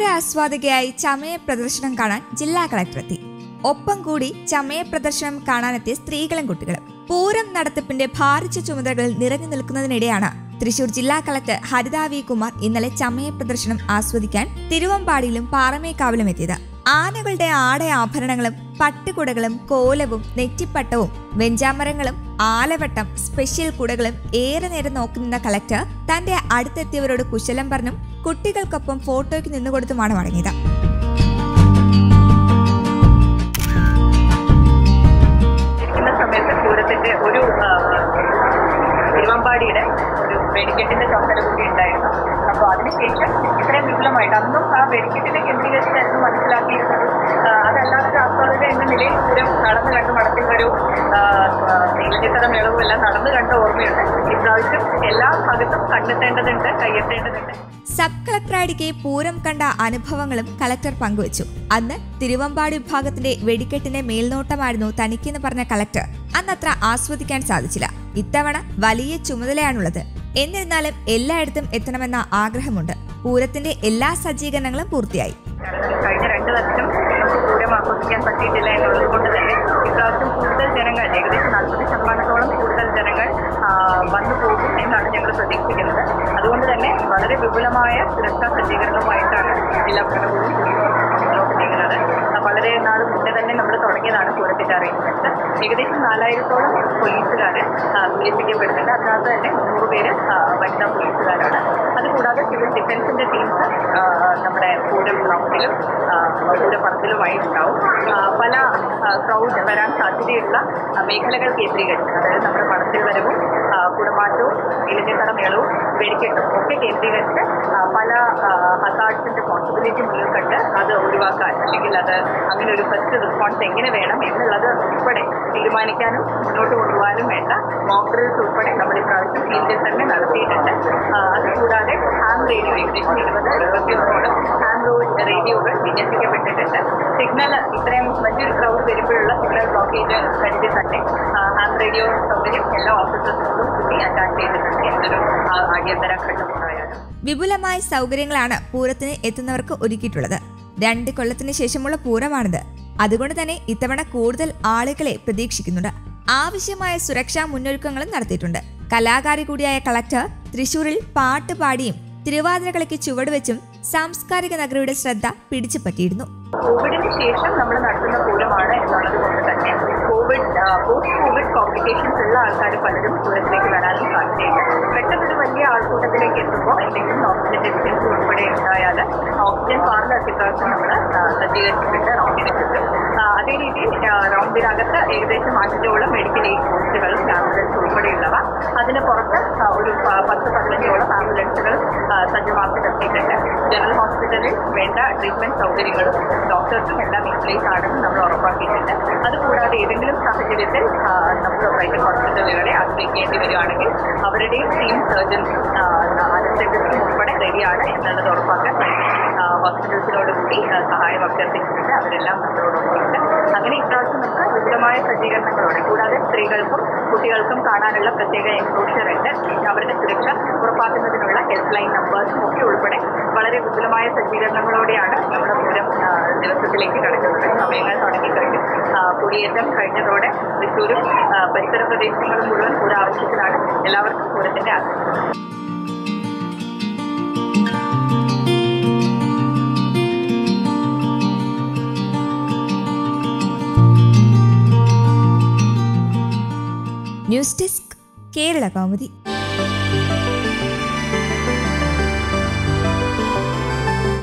പൂര ആസ്വാദകയായി ചമയ പ്രദർശനം കാണാൻ ജില്ലാ കളക്ടറെത്തി. ഒപ്പം കൂടി ചമയ പ്രദർശനം കാണാനെത്തിയ സ്ത്രീകളും കുട്ടികളും. പൂരം നടത്തിപ്പിന്റെ ഭാരിച്ച ചുമതലകളിൽ നിറഞ്ഞു നിൽക്കുന്നതിനിടെയാണ് തൃശൂർ ജില്ലാ കളക്ടർ ഹരിത വി കുമാർ ഇന്നലെ ചമയ പ്രദർശനം ആസ്വദിക്കാൻ തിരുവമ്പാടിയിലും പാറമേക്കാവിലും എത്തിയത്. ആനകളുടെ ആടയ ആഭരണങ്ങളും പട്ടുകുടകളും കോലവും നെറ്റിപ്പട്ടവും വെഞ്ചാമരങ്ങളും ആലവട്ടം സ്പെഷ്യൽ കുടകളും ഏറെ നേരം നോക്കി നിന്ന കളക്ടർ തന്റെ അടുത്തെത്തിയവരോട് കുശലം പറഞ്ഞും കുട്ടികൾക്കൊപ്പം ഫോട്ടോയ്ക്ക് നിന്നുകൊടുത്തുമാണ് മടങ്ങിയത്. തിരുവമ്പാടിയുടെ ഒരു വെടിക്കെട്ടിന്റെ ചുമതല കൂടി ഉണ്ടായിരുന്നു. അപ്പോൾ അതിനുശേഷം ഇത്രയും വിപുലമായിട്ട് അന്നും ആ വെടിക്കെട്ടിനെ കേന്ദ്രീകരിച്ചായിരുന്നു മനസ്സിലാക്കിയിരുന്നത്. അതല്ലാതെ ആസ്വാദക എന്ന നിലയിൽ പൂരം നടന്നു കണ്ട് മടത്തിനൊരു നീലചിത്ര മേളവും എല്ലാം നടന്നു കണ്ട ഓർമ്മയുണ്ട്. ഇപ്രാവശ്യം എല്ലാ ഭാഗത്തും കണ്ടെത്തേണ്ടതുണ്ട്, കയ്യെത്തേണ്ടതുണ്ട്. സബ് കളക്ടറായിടയ്ക്ക് പൂരം കണ്ട അനുഭവങ്ങളും കളക്ടർ പങ്കുവച്ചു. അന്ന് തിരുവമ്പാടി വിഭാഗത്തിന്റെ വെടിക്കെട്ടിന്റെ മേൽനോട്ടമായിരുന്നു തനിക്കെന്ന് പറഞ്ഞ കളക്ടർ അന്നത്ര ആസ്വദിക്കാൻ സാധിച്ചില്ല. ഇത്തവണ വലിയ ചുമതലയാണുള്ളത്. എന്നിരുന്നാലും എല്ലായിടത്തും എത്തണമെന്ന ആഗ്രഹമുണ്ട്. പൂരത്തിന്റെ എല്ലാ സജ്ജീകരണങ്ങളും പൂർത്തിയായി. കഴിഞ്ഞ 2 വർഷം പൂരം ആഘോഷിക്കാൻ പറ്റിയിട്ടില്ല എന്നുള്ളത് കൊണ്ട് തന്നെ ഇപ്രാവശ്യം കൂടുതൽ ജനങ്ങൾ, ഏകദേശം 40% കൂടുതൽ ജനങ്ങൾ വന്നു പോകും എന്നാണ് ഞങ്ങൾ പ്രതീക്ഷിക്കുന്നത്. അതുകൊണ്ട് തന്നെ വളരെ വിപുലമായ സുരക്ഷാ സജ്ജീകരണവുമായിട്ടാണ് ജില്ലാ ഭരണകൂടം മുന്നോട്ട് നീങ്ങുന്നത്. വളരെ നാൾ മുന്നേ തന്നെ നമ്മൾ തുടങ്ങിയതാണ് പൂരത്തിന്റെ അറേഞ്ച്മെന്റ്. ഏകദേശം 4000ഓളം പോലീസുകാർ വിളിപ്പിക്കപ്പെടുന്നുണ്ട്. അതിനകത്ത് തന്നെ 100 പേര് വനിതാ പോലീസുകാരാണ്. അതുകൂടാതെ സിവിൽ ഡിഫൻസിന്റെ ടീംസ് നമ്മുടെ പൂരം ഗ്രൗണ്ടിലും പൂരപ്പറമ്പിലുമായി ഉണ്ടാവും. പല ക്രൗഡ് വരാൻ സാധ്യതയുള്ള മേഖലകൾ കേന്ദ്രീകരിച്ച്, അതായത് നമ്മുടെ പടത്തിൽ വരവും കുടമാറ്റവും ഇലഞ്ഞിത്തറ മേളവും വെടിക്കെട്ടും ഒക്കെ കേന്ദ്രീകരിച്ച് പല ഹസാർഡ്സിന്റെ പോസിബിലിറ്റി മുന്നിൽ കണ്ട് അത് ഒഴിവാക്കാൻ, അല്ലെങ്കിൽ അത് അങ്ങനെ ഒരു ഫസ്റ്റ് റെസ്പോൺസ് എങ്ങനെ വേണം എന്നുള്ളത് ഉൾപ്പെടെ തീരുമാനിക്കാനും മുന്നോട്ട് കൊണ്ടുപോകാനും വേണ്ട മോക്ഡ്രിൽസ് ഉൾപ്പെടെ നമ്മൾ ഇപ്രാവശ്യം ഇന്ത്യയിൽ തന്നെ നടത്തിയിട്ടുണ്ട്. അതുകൂടാതെ ഹാം റേഡിയോ, ഏകദേശം 20-21 ഹാം റേഡിയോകൾ വിന്യസിക്കപ്പെട്ടിട്ടുണ്ട്. സിഗ്നൽ ഇത്രയും വലിയൊരു ക്രൗഡ് വരുമ്പോഴുള്ള സിഗ്നൽ ബ്ലോക്കേജ് കരുതി തന്നെ ഹാം റേഡിയോ സൗകര്യം എല്ലാ ഓഫീസേഴ്സിനോടും കൂടി അറ്റാച്ച് ചെയ്തിട്ടുണ്ട്. എന്തൊരു അടിയന്തര ഘട്ടമുണ്ടായാലും വിപുലമായ സൗകര്യങ്ങളാണ് പൂരത്തിന് എത്തുന്നവർക്ക് ഒരുക്കിയിട്ടുള്ളത്. 2 കൊല്ലത്തിന് ശേഷമുള്ള പൂരമാണിത്. അതുകൊണ്ട് തന്നെ ഇത്തവണ കൂടുതൽ ആളുകളെ പ്രതീക്ഷിക്കുന്നുണ്ട്. ആവശ്യമായ സുരക്ഷാ മുന്നൊരുക്കങ്ങളും നടത്തിയിട്ടുണ്ട്. കലാകാരി കൂടിയായ കളക്ടർ തൃശൂരിൽ പാട്ടുപാടിയും തിരുവാതിരകളിക്ക് ചുവടുവെച്ചും സാംസ്കാരിക നഗരിയുടെ ശ്രദ്ധ പിടിച്ചുപറ്റിയിരുന്നു. കോവിഡിന് ശേഷം നമ്മൾ നടത്തുന്ന പൂരമാണ് എന്നുള്ളത് കൊണ്ട് തന്നെ കോവിഡ്, പോസ്റ്റ് കോവിഡ് കോംപ്ലിക്കേഷൻസ് ഉള്ള ആൾക്കാർ പലരും പൂരത്തിലേക്ക് വരാനും സാധ്യതയില്ല. പെട്ടെന്നൊരു വലിയ ആൾക്കൂട്ടത്തിലേക്ക് എത്തുമ്പോൾ എന്തെങ്കിലും ഓക്സിജൻ ഡെഫിഷ്യൻസി ഉൾപ്പെടെ ഉണ്ടായാൽ ഓക്സിജൻ പാർലർ എത്തിക്കാത്ത നമ്മൾ സജ്ജീകരിച്ചിട്ടുണ്ട് റൗണ്ടിനെക്കുറിച്ച്. അതേ രീതിയിൽ റൗണ്ടിനകത്ത് ഏകദേശം 5ഓളം മെഡിക്കൽ എയ്ഡ് പോസ്റ്റുകളും ആംബുലൻസ് ഉൾപ്പെടെയുള്ളവ, അതിന് പുറത്ത് ഒരു 10-15ഓളം ആംബുലൻസുകൾ സജ്ജമാക്കി നിർത്തിയിട്ടുണ്ട്. ജനറൽ ഹോസ്പിറ്റലിൽ വേണ്ട ട്രീറ്റ്മെന്റ് സൗകര്യങ്ങളും ഡോക്ടേഴ്സും എല്ലാം ഇൻപ്ലേസ് ആണെന്ന് നമ്മൾ ഉറപ്പാക്കിയിട്ടുണ്ട്. അതുകൂടാതെ ഏതെങ്കിലും സാഹചര്യത്തിൽ നമ്മൾ പ്രൈവറ്റ് ഹോസ്പിറ്റലുകളെ ആശ്രയിക്കേണ്ടി വരികയാണെങ്കിൽ അവരുടെയും ടീം സർജൻസ് അനസ്തേഷ്യസും ഉൾപ്പെടെ റെഡിയാണ് എന്നുള്ളത് ഉറപ്പാക്കാൻ ഹോസ്പിറ്റൽസിനോട് കൂടി സഹായം അഭ്യർത്ഥിച്ചിട്ടുണ്ട്. അവരെല്ലാം നമ്മളോടൊപ്പമുണ്ട്. അങ്ങനെ ഇപ്രാവശ്യം നമുക്ക് വിപുലമായ സജ്ജീകരണങ്ങളോടെ, കൂടാതെ സ്ത്രീകൾക്കും കുട്ടികൾക്കും കാണാനുള്ള പ്രത്യേക എൻക്ലോഷർ ഉണ്ട്. അവരുടെ സുരക്ഷ ഉറപ്പാക്കുന്നതിനുള്ള ഹെൽപ്പ് ലൈൻ നമ്പേഴ്സും ഒക്കെ ഉൾപ്പെടെ വളരെ വിപുലമായ സജ്ജീകരണങ്ങളോടെയാണ് നമ്മുടെ പൂരം ദിവസത്തിലേക്ക് കിടക്കുന്നത്. സമയങ്ങൾ തുടങ്ങിക്കഴിഞ്ഞു. കുടിയേറ്റം കഴിഞ്ഞതോടെ തൃശ്ശൂരും പരിസര പ്രദേശങ്ങളും മുഴുവൻ പൂര ആവശ്യത്തിലാണ്. എല്ലാവർക്കും പൂരത്തിന്റെ ആവശ്യം. News desk Kerala Kaumudi.